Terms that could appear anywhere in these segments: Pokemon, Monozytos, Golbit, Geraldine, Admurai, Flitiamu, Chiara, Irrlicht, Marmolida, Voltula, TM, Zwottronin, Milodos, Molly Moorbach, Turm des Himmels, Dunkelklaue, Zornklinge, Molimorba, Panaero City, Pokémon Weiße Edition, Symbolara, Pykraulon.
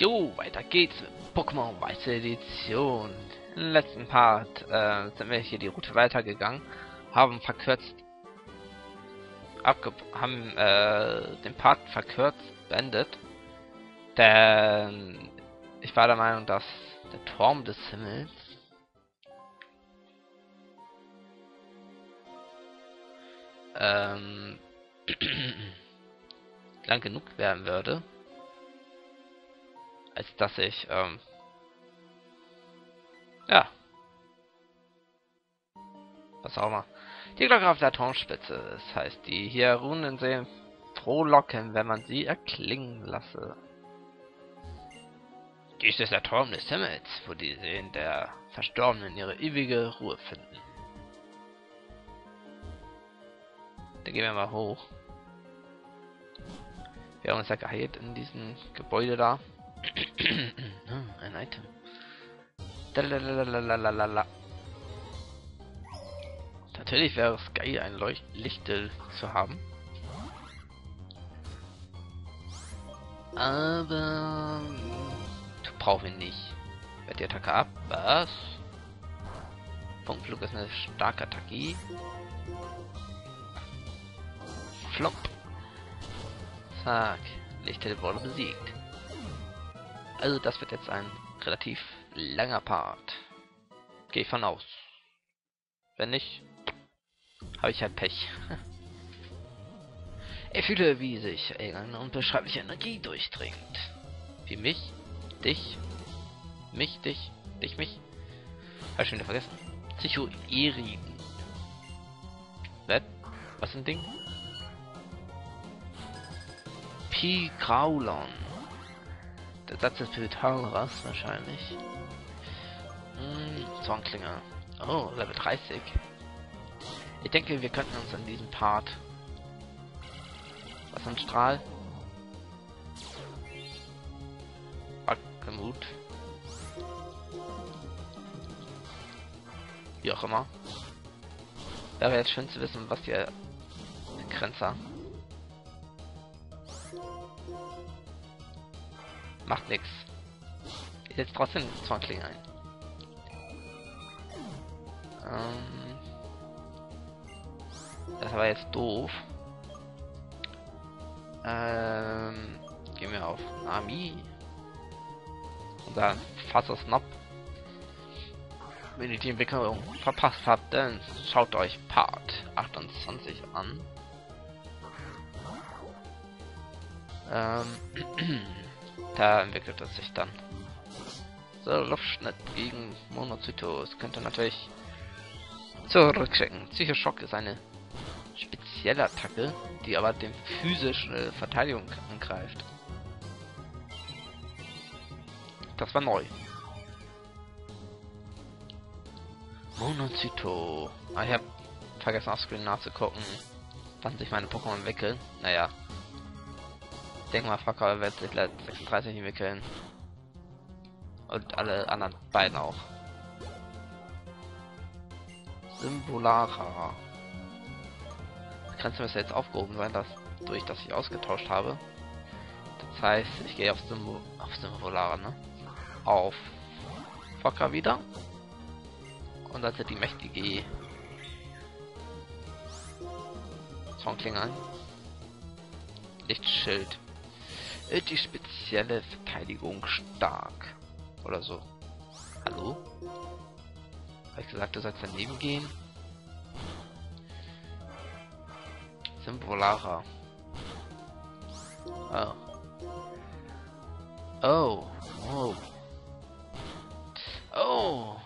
Jo, weiter geht's mit Pokémon Weiße Edition. Im letzten Part sind wir hier die Route weitergegangen, haben verkürzt, den Part verkürzt beendet, denn ich war der Meinung, dass der Turm des Himmels lang genug werden würde, als dass ich ja, was auch immer, die Glocke auf der Turmspitze, das heißt, die hier ruhenden Seen frohlocken, wenn man sie erklingen lasse. Dies ist der Turm des Himmels, wo die Seen der Verstorbenen ihre ewige Ruhe finden. Da gehen wir mal hoch. Wir haben uns ja geheilt in diesem Gebäude da. Ein Item. Lalalala. Natürlich wäre es geil, ein Lichtel zu haben. Aber du brauchst ihn nicht. Wird die Attacke ab? Was? Punktflug ist eine starke Attacke. Flop. Zack. Lichtel wurde besiegt. Also das wird jetzt ein relativ langer Part. Gehe ich von aus. Wenn nicht, habe ich halt Pech. Ich fühle, wie sich eine unbeschreibliche Energie durchdringt. Wie mich, dich, mich. Habe ich schon wieder vergessen. Psychoeriden. Was ist ein Ding? Pigraulon. Der Satz ist für Talras wahrscheinlich. Zornklinge. Oh, Level 30. Ich denke, wir könnten uns an diesem Part... Was ein Strahl? Backgemut. Wie auch immer. Wäre jetzt schön zu wissen, was die Grenzer... Macht nix. Ich setze trotzdem Zornklinge ein. Das war jetzt doof. Gehen wir auf Nami. Und dann Faser Snob. Wenn ihr die Entwicklung verpasst habt, dann schaut euch Part 28 an. Da entwickelt es sich dann. So, Luftschnitt gegen Monozytos. Könnt ihr natürlich zurückschicken. Psychoschock ist eine spezielle Attacke, die aber den physischen Verteidigung angreift. Das war neu. Monozyto. Ich habe vergessen, auf Screen nachzugucken, wann sich meine Pokémon entwickeln. Naja. Ich denke mal, Fakao wird sich Level 36 entwickeln. Und alle anderen beiden auch. Symbolara. Die Grenze müsste jetzt aufgehoben sein, durch das ich ausgetauscht habe. Das heißt, ich gehe auf Symbolara, ne? Auf Fakao wieder. Und dann setze die mächtige Zornklinge ein. Lichtschild. Die spezielle Verteidigung stark. Oder so. Hallo? Habe ich gesagt, du sollst daneben gehen? Symbolara. Oh. Oh. Oh. Oh.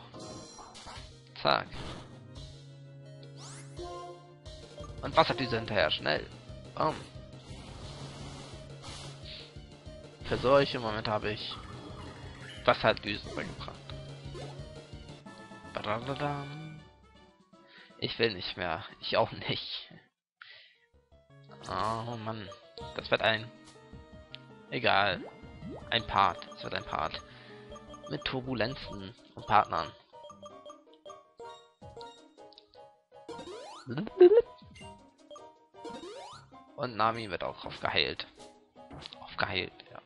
Zack. Und was hat diese hinterher? Schnell. Bam. Für solche Momente habe ich Wasserdüsen beigebracht. Ich will nicht mehr. Ich auch nicht. Oh Mann. Das wird ein... Egal. Ein Part. Es wird ein Part. Mit Turbulenzen und Partnern. Und Nami wird auch aufgeheilt. Aufgeheilt, ja.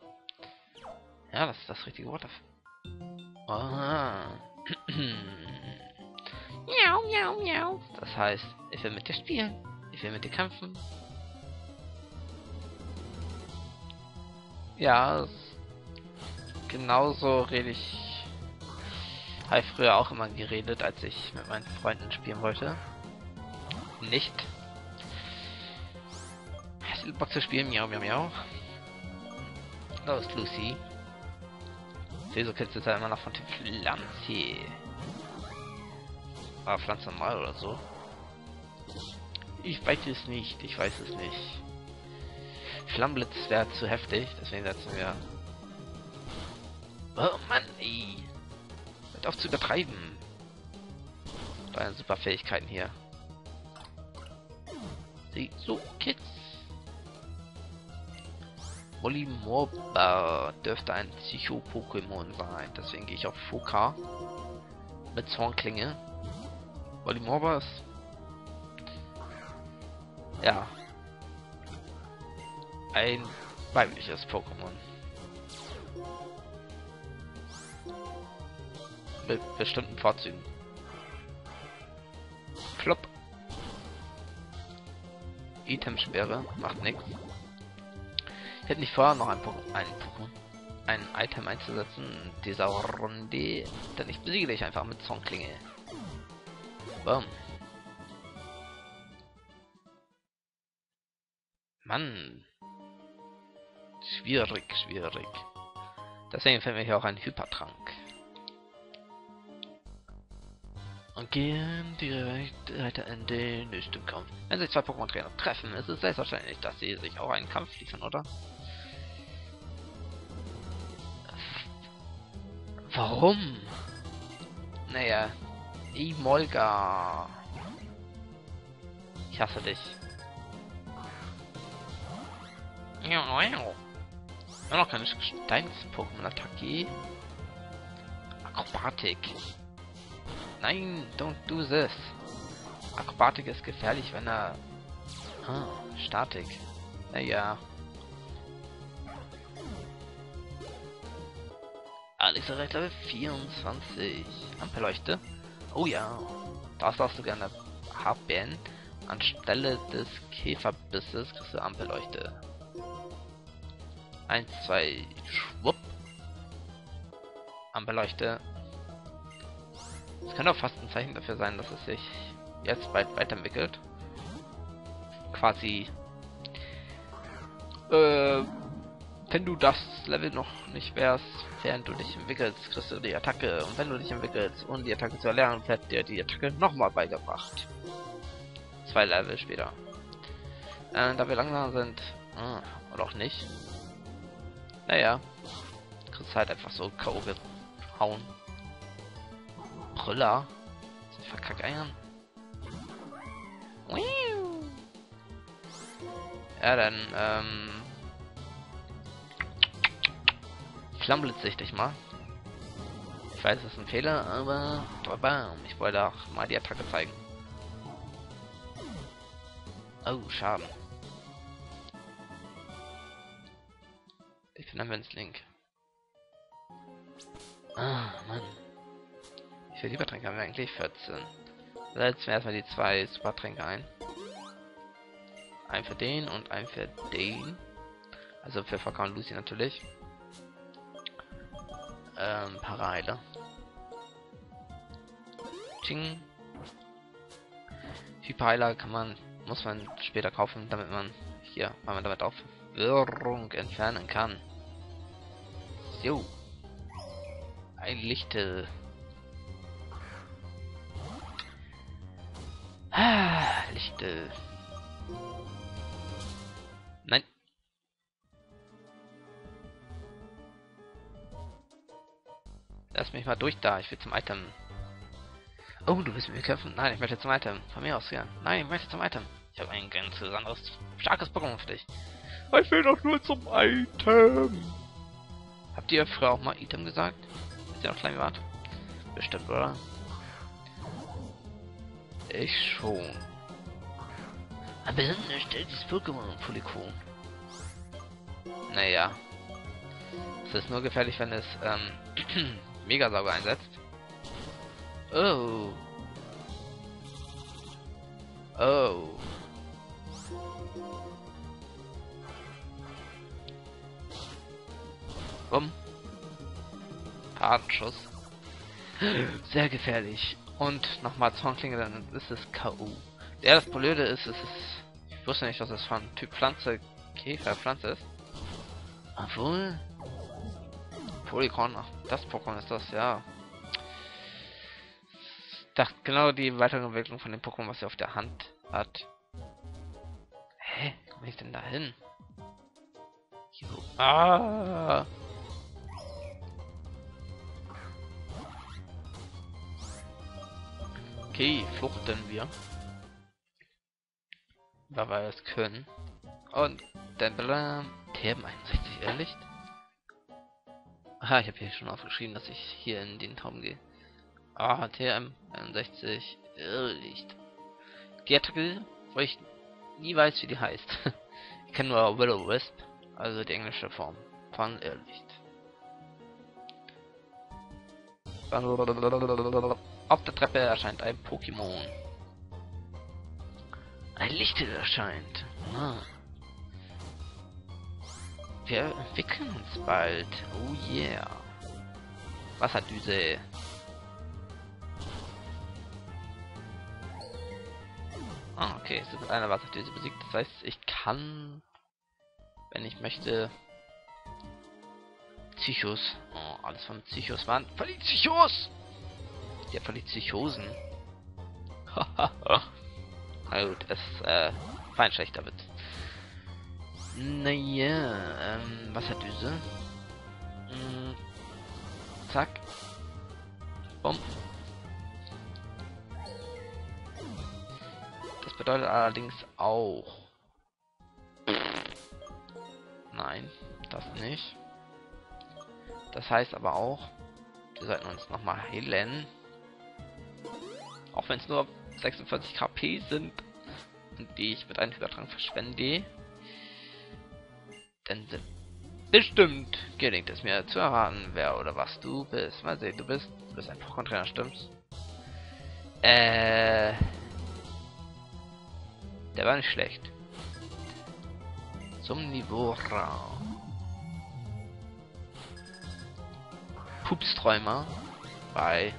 Ja, das ist das richtige Wort dafür. Ah. Miau, miau, miau. Das heißt, ich will mit dir spielen. Ich will mit dir kämpfen. Ja, genauso rede ich. Habe ich früher auch immer geredet, als ich mit meinen Freunden spielen wollte. Nicht. Hast du Bock zu spielen? Miau, miau, miau. Los, Lucy. Wieso kennst du da immer noch von der Pflanze? War Pflanze normal oder so? Ich weiß es nicht, ich weiß es nicht. Flammblitz wäre zu heftig, deswegen setzen wir... Oh Mann, ey! Hört auf zu übertreiben! Deine super Fähigkeiten hier. Sieh, so, Kids! Molimorba dürfte ein Psycho-Pokémon sein, deswegen gehe ich auf Foka. Mit Zornklinge. Molimorba ist... Ja. Ein weibliches Pokémon. Mit bestimmten Vorzügen. Flop. Itemsperre macht nichts. Ich hätte nicht vorher noch ein Item einzusetzen in dieser Runde, denn ich besiege dich einfach mit Zornklinge. Boom. Mann. Schwierig, schwierig. Deswegen finden wir hier auch einen Hypertrank. Und gehen direkt weiter in den nächsten Kampf. Wenn sich zwei Pokémon-Trainer treffen, ist es selbstverständlich, dass sie sich auch einen Kampf liefern, oder? Warum? Naja. Emolga. Ich hasse dich. Immer noch keine Steins-Pokémon Attacke. Akrobatik. Nein, don't do this. Akrobatik ist gefährlich, wenn er... Ah, Statik. Naja. Alex erreicht Level 24. Ampelleuchte. Oh ja. Das darfst du gerne haben. Anstelle des Käferbisses kriegst du Ampelleuchte. 1, 2, schwupp. Ampelleuchte. Es kann auch fast ein Zeichen dafür sein, dass es sich jetzt bald weiterentwickelt. Quasi. Wenn du das Level noch nicht wärst, während du dich entwickelst, kriegst du die Attacke. Und wenn du dich entwickelst, um die Attacke zu erlernen, wird dir die Attacke nochmal beigebracht. 2 Level später. Da wir langsam sind, oder auch nicht. Naja, kriegst halt einfach so K.O. gehauen. Brüller. Sie verkackeiern. Ja, dann, Flammblitz ich dich mal. Ich weiß, das ist ein Fehler, aber... Bam, ich wollte auch mal die Attacke zeigen. Oh, Schaden. Ich bin am Wenzlink. Ah, Mann. Für die Hypertränke haben wir eigentlich 14. Setzen wir erstmal die 2 Supertränke ein. Einen für den und einen für den. Also für Voltula und Lucy natürlich. Parade. Ching. Hyperheiler muss man später kaufen, damit man hier, weil man damit auch Verwirrung entfernen kann. So. Ein Lichte. Lichte. Nein. Lass mich mal durch da. Ich will zum Item. Oh, du willst mit mir kämpfen? Nein, ich möchte zum Item. Von mir aus, ja. Nein, ich möchte zum Item. Ich habe ein ganz anderes, starkes Pokémon für dich. Ich will doch nur zum Item. Habt ihr früher auch mal Item gesagt? Als ihr noch klein wart? Bestimmt, oder? Ich schon. Am besten erstellt dieses Pokémon Polycom. Naja. Es ist nur gefährlich, wenn es Megasauger einsetzt. Oh. Oh. Bumm. Hartschuss. Sehr gefährlich. Und nochmal Zornklinge, dann ist es K.O. Ja, das Blöde ist, es ist... Ich wusste nicht, dass das von Typ Pflanze, Käferpflanze ist. Obwohl... Polygon, ach, das Pokémon ist das, ja. Ich dachte, genau die weitere Entwicklung von dem Pokémon, was er auf der Hand hat. Hä? Wie komme ich denn da hin? Ah! Okay, fluchten wir. Da wir es können. Und dann blam. TM61 Irrlicht. Aha, ich habe hier schon aufgeschrieben, dass ich hier in den Traum gehe. Ah, TM61 Irrlicht. Die Attacke, wo ich nie weiß, wie die heißt. Ich kenne nur Willow Wisp, also die englische Form von Irrlicht. Auf der Treppe erscheint ein Pokémon. Ein Licht erscheint. Ah. Wir entwickeln uns bald. Oh yeah. Wasserdüse. Ah, okay. Es wird mit einer Wasserdüse besiegt. Das heißt, ich kann, wenn ich möchte, Psychos. Oh, alles von Psychos waren. Verliert Psychos! Ja, verliert Psychosen. Haha. Na gut, es ist fein schlechter Witz. Naja, Wasserdüse. Zack. Bumm. Das bedeutet allerdings auch... Nein, das nicht. Das heißt aber auch, wir sollten uns nochmal heilen. Auch wenn es nur 46 KP sind, die ich mit einem Übertrag verschwende, denn bestimmt gelingt es mir zu erraten, wer oder was du bist. Mal sehen, du bist ein Pokémon-Trainer, stimmt's? Der war nicht schlecht. Zum Nivora. Pupsträumer bei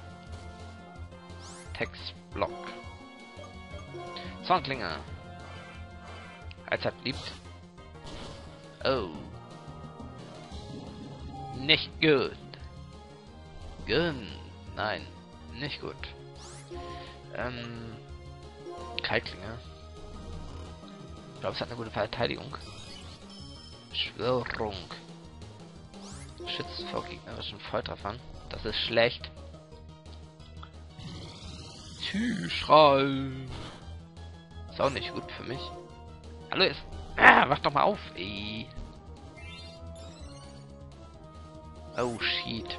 Textblock. Zornklinge. Als er liebt. Oh. Nicht gut. Nein, nicht gut. Kalklinge. Ich glaube, es hat eine gute Verteidigung. Schwörung. Schützt vor gegnerischen Volltreffern. Das ist schlecht. Tschüss. Ist auch nicht gut für mich. Hallo, ist... Ah, wach doch mal auf, ey. Oh, shit.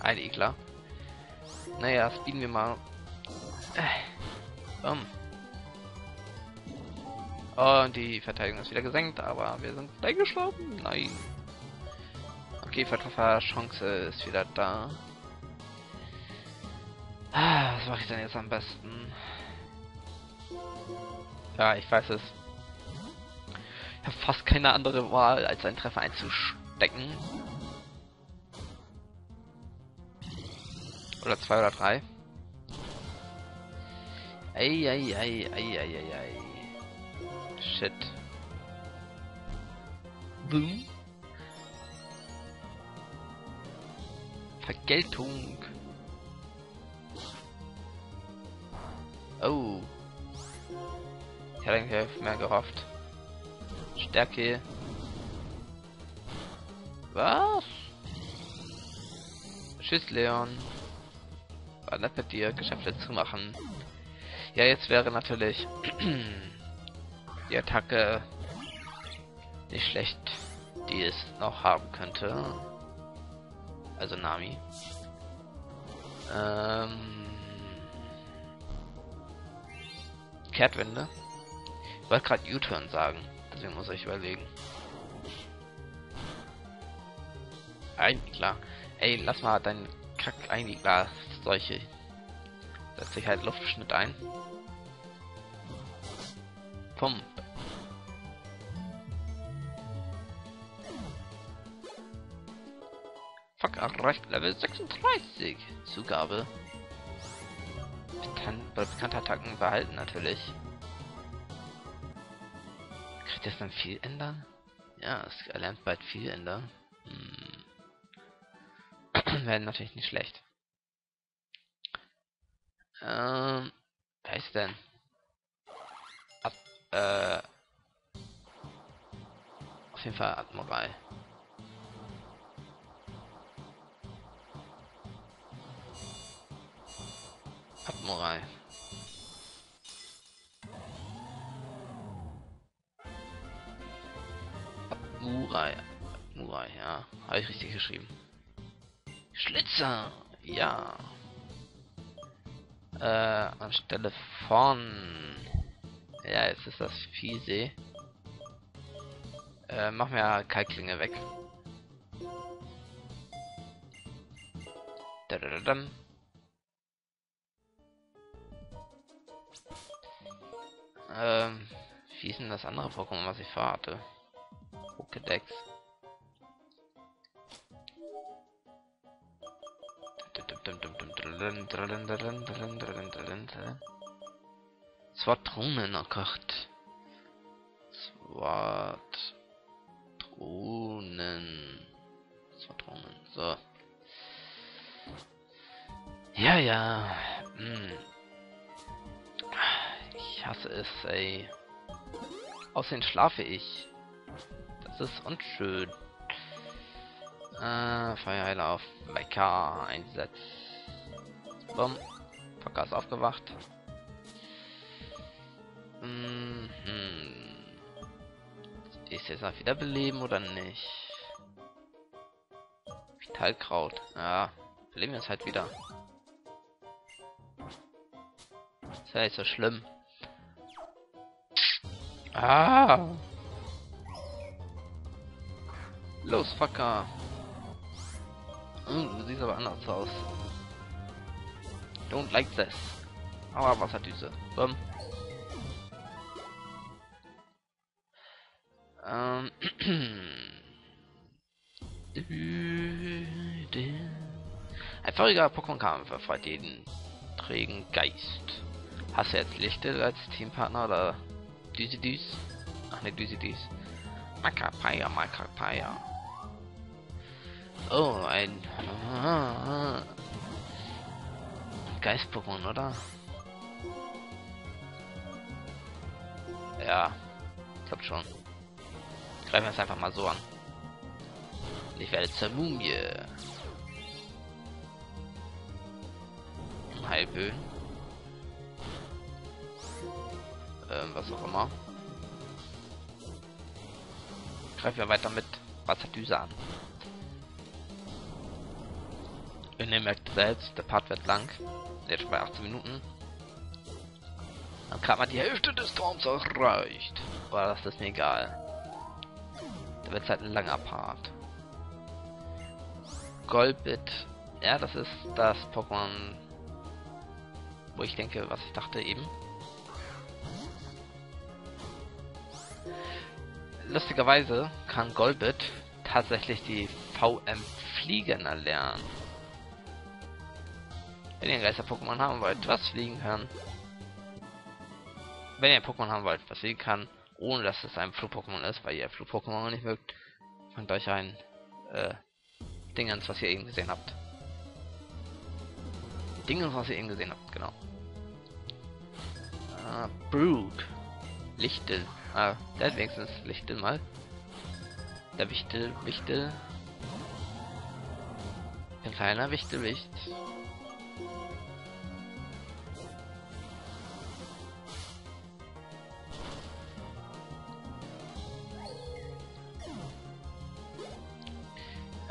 Ein Ekler. Naja, speeden wir mal. Und die Verteidigung ist wieder gesenkt, aber wir sind eingeschlafen. Nein. Okay, Vertrefferchance ist wieder da. Was mache ich denn jetzt am besten? Ja, ich weiß es. Ich habe fast keine andere Wahl, als einen Treffer einzustecken. Oder zwei oder drei. Ei. Shit. Boom. Vergeltung. Oh. Ich hätte eigentlich mehr gehofft. Stärke. Was? Tschüss, Leon. War nett mit dir, Geschäfte zu machen. Ja, jetzt wäre natürlich die Attacke nicht schlecht, die es noch haben könnte. Also Nami. Kehrtwende. Ich wollte gerade U-Turn sagen, deswegen muss ich überlegen. Einigler. Ey, lass mal deinen Kack Einigler solche. Setz dich halt Luftschnitt ein. Pump. Fuck, erreicht Level 36. Zugabe. Bekannte Attacken behalten natürlich. Kriegt das dann viel ändern? Ja, es erlernt bald viel ändern. Wäre natürlich nicht schlecht. Wer ist denn? Auf jeden Fall Admurai. Admurai. Admurai. Admurai, ja. Habe ich richtig geschrieben. Schlitzer! Ja. Anstelle von... Ja, jetzt ist das Viehsee. Mach mir Kalklinge weg. Dadadadam. Wie ist denn das andere Pokémon, was ich vorhatte? Pokédex. Zwottronin, oh Gott. Zwottronin. Zwottronin, so. Ja, ja. Ich hasse es, ey. Außerdem schlafe ich. Das ist unschön. Feuerheiler auf Mecha Einsatz. Bumm. Poker ist aufgewacht. Ist jetzt noch wieder beleben oder nicht? Vitalkraut. Ja, beleben wir es halt wieder. Ist ja nicht so schlimm. Ah! Los, Fucker! Du siehst aber anders aus. Don't like this. Aber Wasserdüse. Bumm. Ein feuriger Pokémon-Kampf erfreut jeden trägen Geist. Hast du jetzt Lichte als Teampartner oder Düsidüs? Ach ne, Düsidüs. Macapaya, Macapaya. Oh, ein Geist-Pokémon, oder? Ja, ich glaube schon. Greifen wir es einfach mal so an. Ich werde zur Mumie. Heilböen. Was auch immer. Greifen wir weiter mit Wasserdüse an. In dem merkt selbst, der Part wird lang. Jetzt schon bei 18 Minuten. Dann gerade mal die Hälfte des Turms erreicht. Boah, das ist mir egal. Da wird es halt ein langer Part. Golbit. Ja, das ist das Pokémon, wo ich denke, was ich dachte eben. Lustigerweise kann Golbit tatsächlich die VM Fliegen erlernen. Wenn ihr ein Geister-Pokémon haben wollt, was fliegen kann. Wenn ihr ein Pokémon haben wollt, was fliegen kann, ohne dass es ein Flug-Pokémon ist, weil ihr Flug-Pokémon nicht mögt, fangt euch ein Dingens, was ihr eben gesehen habt. Dingens, was ihr eben gesehen habt, genau. Brook. Lichtel. Ah, der hat wenigstens Lichtel mal. Der Wichtel, Wichtel. Ein kleiner Wichtelwicht.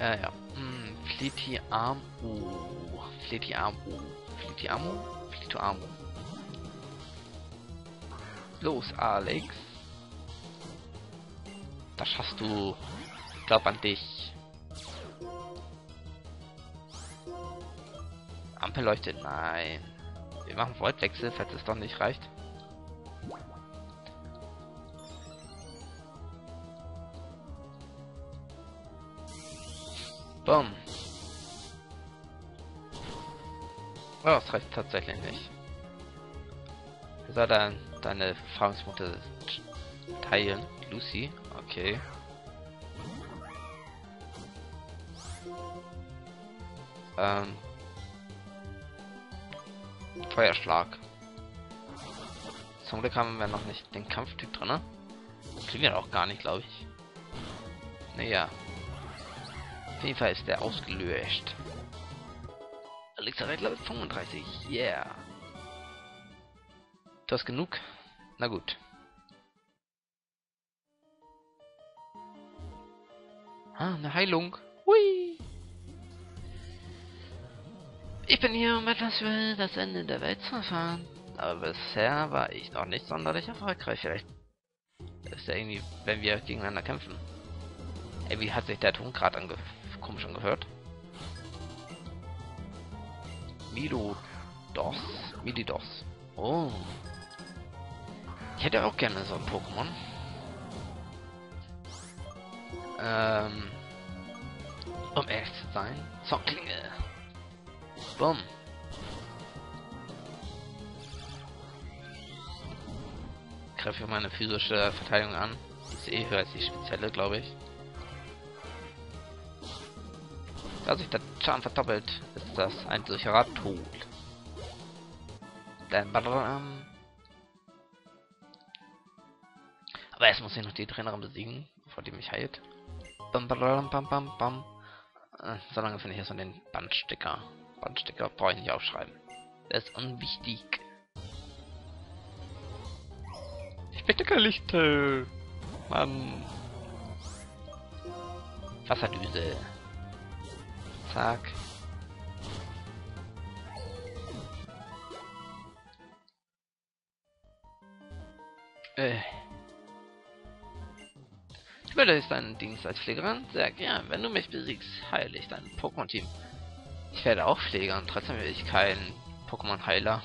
Ja. Flitiamu. Flitiamu. Flitiamu? Flitoamu. los, Alex? Das schaffst du. Glaub an dich. Ampel leuchtet, nein. Wir machen Voltwechsel, falls es doch nicht reicht. Boom. Oh, das reicht tatsächlich nicht. Wir sollen deine Erfahrungspunkte teilen. Lucy, okay. Feuerschlag. Zum Glück haben wir noch nicht den Kampftyp drin. Ne? Kriegen wir auch gar nicht, glaube ich. Naja. Auf jeden Fall ist der ausgelöscht. Alex erreicht Level 35. Yeah. Du hast genug? Na gut. Ah, eine Heilung. Hui. Ich bin hier, um etwas für das Ende der Welt zu erfahren. Aber bisher war ich noch nicht sonderlich erfolgreich. Vielleicht ist ja irgendwie, wenn wir gegeneinander kämpfen. Ey, wie hat sich der Ton gerade komisch angehört? Milodos. Milodos. Oh. Ich hätte auch gerne so ein Pokémon. Um ehrlich zu sein. Zornklinge. Bumm. Greife ich meine physische Verteidigung an. Ist eh höher als die spezielle, glaube ich. Da sich der Charme verdoppelt, ist das ein sicherer Tod. Aber erst muss ich noch die Trainerin besiegen, bevor die mich heilt. Solange finde ich erstmal den Bandsticker. Bandsticker brauche ich nicht aufschreiben. Der ist unwichtig. Ich bitte kein Licht. Mann. Wasserdüse. Zack. Ich würde jetzt deinen Dienst als Pflegerin sehr gern. Wenn du mich besiegst, heile ich dein Pokémon-Team. Ich werde auch Pfleger und trotzdem will ich keinen Pokémon-Heiler.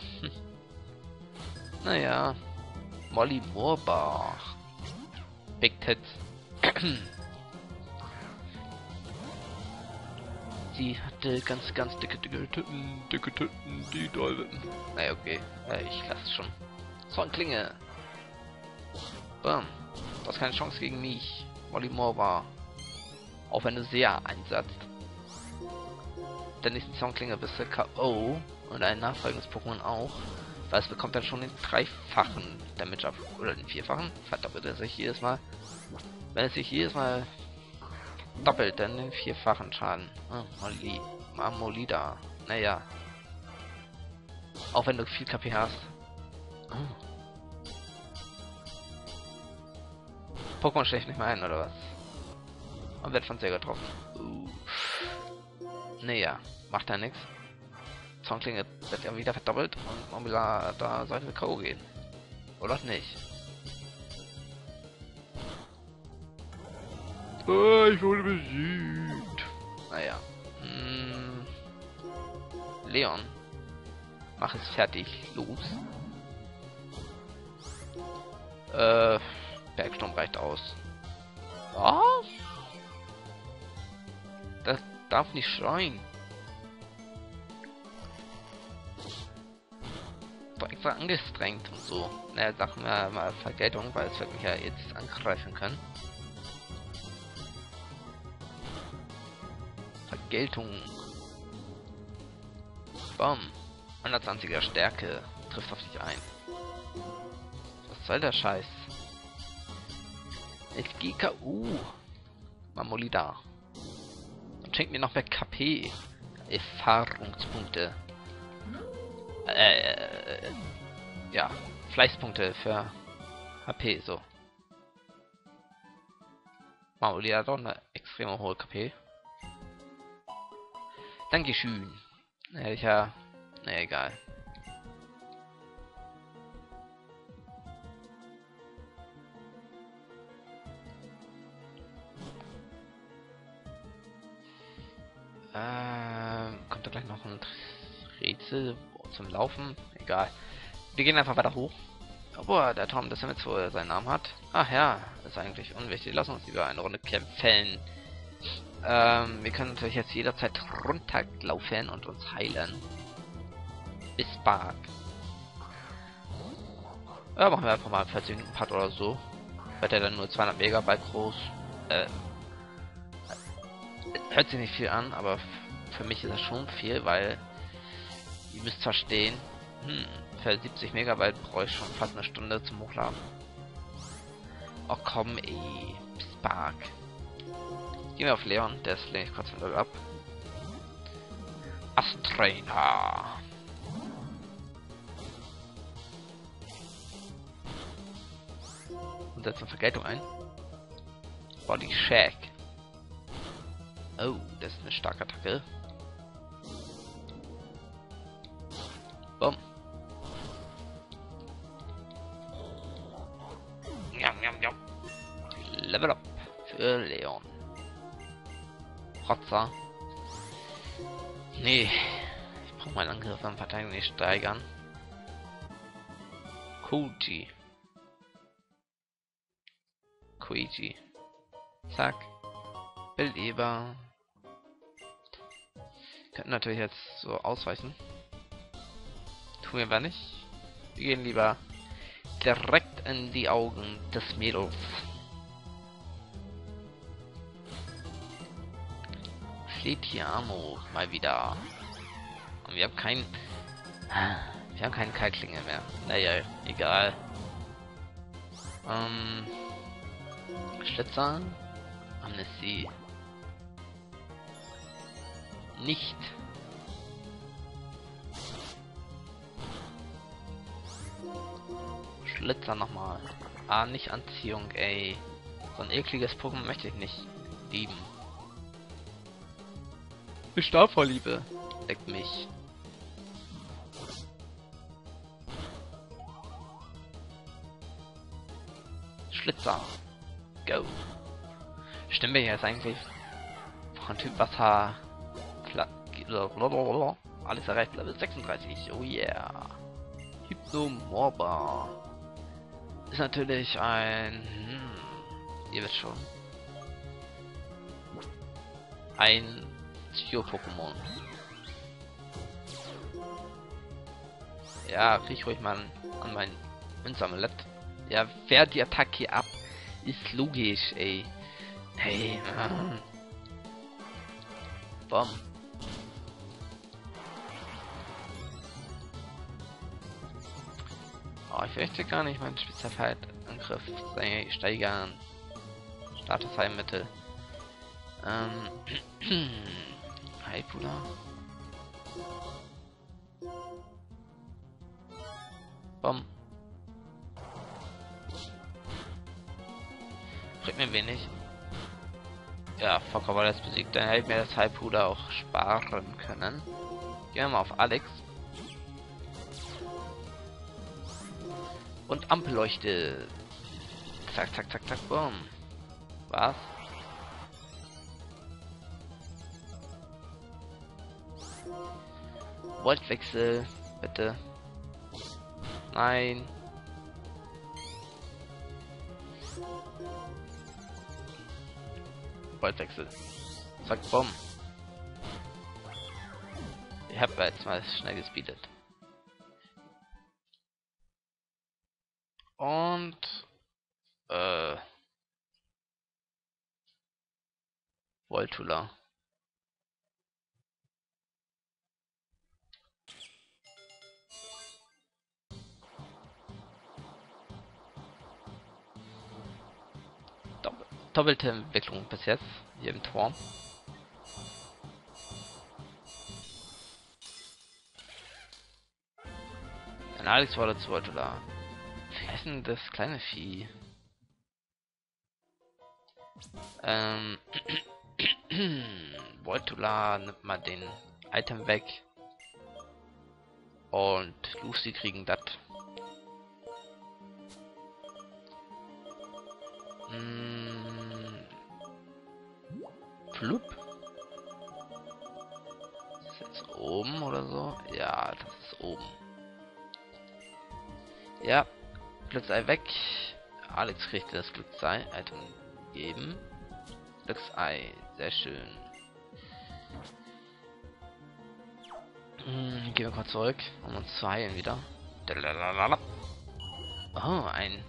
Naja. Molly Moorbach. Big Ted. Die hatte ganz dicke Tüten, die Dolben. Naja, okay. Ich lasse es schon. Zornklinge. Bam. Du hast keine Chance gegen mich. Molimorba. Auch wenn du sehr einsetzt. Der nächste Zornklinge bist du K.O. und ein nachfolgendes Pokémon auch. Weil es bekommt dann schon den dreifachen Damage ab. Oder den vierfachen. Verdoppelt er sich jedes Mal. Wenn es sich jedes Mal doppelt, dann den vierfachen Schaden. Marmolida. Naja. Auch wenn du viel KP hast. Pokémon schlägt nicht mehr ein, oder was? Und wird von sehr getroffen. Naja, macht ja nichts. Zornklinge wird ja wieder verdoppelt und Marmolida, da sollten wir K.O. gehen. Oder nicht? Oh, ich wurde besiegt. Naja. Leon. Mach es fertig. Los. Bergsturm reicht aus. Was? Das darf nicht schreien. War extra angestrengt und so. Naja, sagen wir mal Vergeltung, weil es wird mich ja jetzt angreifen können. Geltung. Bam. 120er Stärke. Trifft auf dich ein. Was soll der Scheiß? SGKU. Marmolida. Und schenkt mir noch mehr KP. Erfahrungspunkte. Ja. Fleißpunkte für HP, so. Marmolida hat doch eine extrem hohe KP. Dankeschön. Hätte ich ja. Na egal. Kommt da gleich noch ein Rätsel zum Laufen? Egal. Wir gehen einfach weiter hoch. Obwohl der Turm des Himmels wohl seinen Namen hat. Ach ja, ist eigentlich unwichtig. Lass uns lieber eine Runde kämpfen. Wir können natürlich jetzt jederzeit runterlaufen und uns heilen. Bis bald. Ja, machen wir einfach mal einen 40 Minuten Part oder so. Wird er dann nur 200 Megabyte groß. Hört sich nicht viel an, aber für mich ist das schon viel, weil ihr müsst verstehen, für 70 Megabyte brauche ich schon fast eine Stunde zum Hochladen. Oh komm ey, Spark. Gehen wir auf Leon, der ist längst kurz von Level ab. Astrainer. Und setzen Vergeltung ein. Body Shack. Oh, das ist eine starke Attacke. Boom. Yum, yum, yum. Level up für Leon. Rotzer. Nee. Ich brauche meinen Angriff an Verteidigung nicht steigern. Kuji. Kuiji. Zack. Beleber. Könnten natürlich jetzt so ausweichen. Tun wir aber nicht. Wir gehen lieber direkt in die Augen des Mädels. Fletiamo mal wieder. Und wir haben keinen... Wir haben keinen Kalklinge mehr. Naja, egal. Schlitzer. Amnestie. Nicht. Schlitzer nochmal. Ah, nicht Anziehung, ey. So ein ekliges Pokémon möchte ich nicht lieben. Ich starb vor Liebe. Leck mich. Schlitzer. Go. Stimmt mir jetzt eigentlich von Typ Wasser. Alles erreicht, Level 36. Oh yeah. Hypnomorba. Ist natürlich ein... ihr wisst schon. Ein Psycho-Pokémon. Ja, riech ruhig mal an mein Münzamelett. Ja, wehr die Attacke hier ab. Ist logisch, ey. Hey, Mann. Bom. Oh, ich möchte gar nicht meinen Spezialangriff steigern. Status Heilmittel. Heilpula. Bom. Bringt mir wenig. Ja, Fokker war das besiegt, dann hätte ich mir das Heilpuder auch sparen können. Gehen wir mal auf Alex. Und Ampelleuchte. Zack, zack, zack, zack, boom. Was? Voltwechsel, bitte. Nein. Voltwechsel. Zack, boom. Ich hab jetzt mal schnell gespeedet. Und... Voltula. Doppelte Entwicklung bis jetzt, hier im Turm. Dann Alex war dazu Voltula. Wie heißt denn das kleine Vieh? Voltula nimmt mal den Item weg. Und Lucy kriegen das. Flup. oben oder so? Ja, das ist oben. Ja, Glücksei weg. Alex kriegt das Glücksei. Item geben. Glücksei, sehr schön. Gehen wir kurz zurück, um uns zu heilen wieder. Oh, ein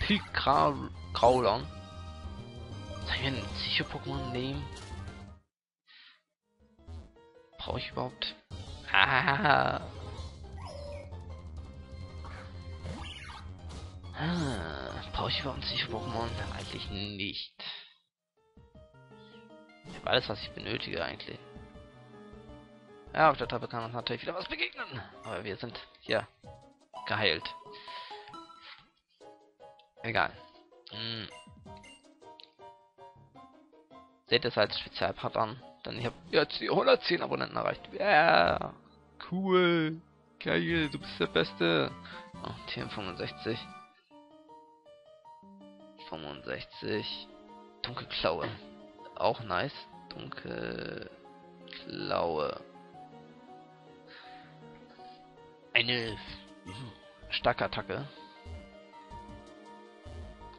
Pykraulon. Soll ich mir ein Psycho-Pokémon nehmen? Brauche ich überhaupt? Ah. Brauche ich überhaupt ein Psycho-Pokémon? Eigentlich nicht. Ich habe alles, was ich benötige eigentlich. Ja, auf der Tabelle kann uns natürlich wieder was begegnen. Aber wir sind hier geheilt. Egal. Hm. Seht es als Spezialpart an. Denn ich habe jetzt die 110 Abonnenten erreicht. Ja, yeah, cool. Geil, du bist der Beste. Oh, TM65. 65. Dunkelklaue. Auch nice. Dunkelklaue. Eine starke Attacke.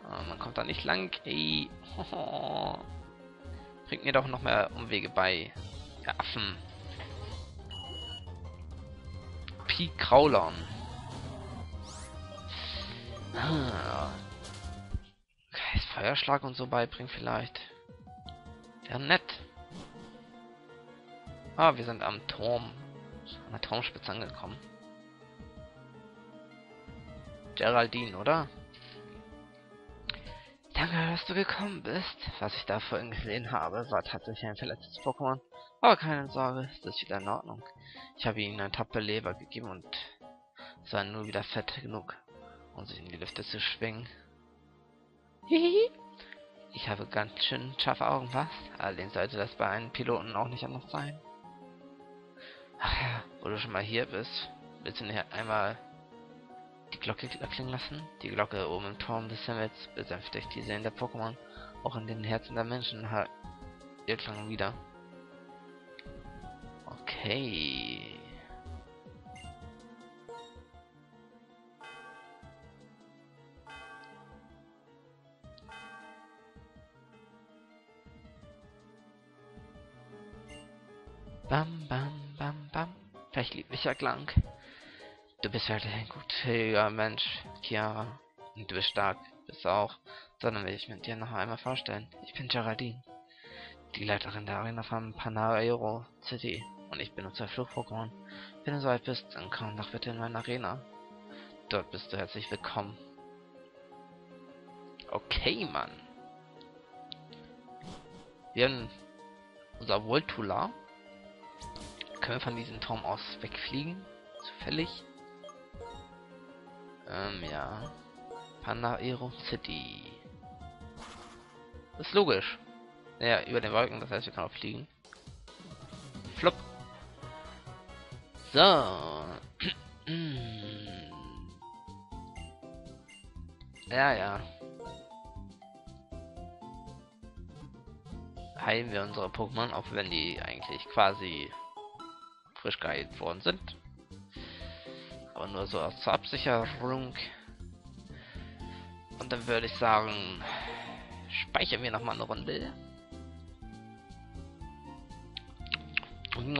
Aber man kommt da nicht lang. Ey. Hoho. Bringt mir doch noch mehr Umwege bei. Der Affen. Pykraulon. Ah. Kann ich Feuerschlag und so beibringen vielleicht? Ja, nett. Ah, wir sind am Turm. An der Turmspitze angekommen. Geraldine, oder? Danke, dass du gekommen bist. Was ich da vorhin gesehen habe, war tatsächlich ein verletztes Pokémon. Aber keine Sorge, es ist wieder in Ordnung. Ich habe ihnen ein Tappeleber gegeben und es war nur wieder fett genug, um sich in die Lüfte zu schwingen. Hihi. Ich habe ganz schön scharfe Augen, was? Allerdings sollte das bei einem Piloten auch nicht anders sein. Ach ja, wo du schon mal hier bist, willst du nicht einmal die Glocke klingen lassen? Die Glocke oben im Turm des Himmels besänftigt die Seelen der Pokémon, auch in den Herzen der Menschen halt ihr Klang wieder. Okay. Bam, bam, bam, bam. Vielleicht lieblicher Klang. Du bist halt ein guter Mensch, Chiara. Und du bist stark, bist du auch. Sondern will ich mit dir noch einmal vorstellen. Ich bin Geraldine, die Leiterin der Arena von Panaero City. Und ich bin unser Flug-Pokémon. Wenn du soweit bist, dann komm doch bitte in meine Arena. Dort bist du herzlich willkommen. Okay, Mann. Wir haben unser Voltula. Können wir von diesem Turm aus wegfliegen? Zufällig? Ja. Panaero City. Ist logisch. Naja, über den Wolken, das heißt, wir können auch fliegen. Flop. So. Ja, ja. Heilen wir unsere Pokémon, auch wenn die eigentlich quasi frisch geheilt worden sind. Aber nur so zur Absicherung. Und dann würde ich sagen, speichern wir nochmal eine Runde. Und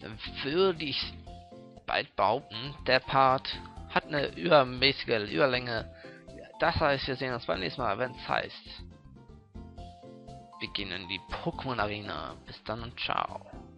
dann würde ich bald behaupten, der Part hat eine übermäßige Überlänge. Das heißt, wir sehen uns beim nächsten Mal, wenn es heißt, wir gehen in die Pokémon Arena. Bis dann und ciao.